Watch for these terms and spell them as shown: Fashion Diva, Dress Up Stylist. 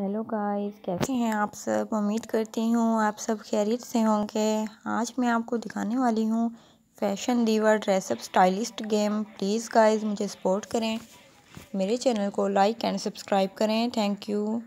Hello guys, कैसे हैं आप सब। उम्मीद करती हूँ आप सब खैरियत से होंगे। आज मैं आपको दिखाने वाली हूँ fashion diva dress up stylist game. Please guys मुझे सपोर्ट करें, मेरे चैनल को लाइक एंड सब्सक्राइब करें। Thank you.